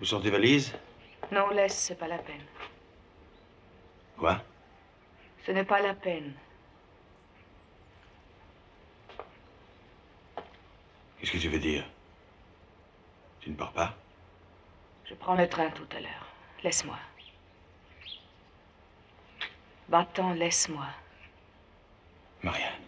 Vous sortez valise? Non, laisse, c'est pas la peine. Quoi? Ce n'est pas la peine. Qu'est-ce que tu veux dire? Tu ne pars pas? Je prends le train tout à l'heure. Laisse-moi. Va-t'en, laisse-moi. Marianne.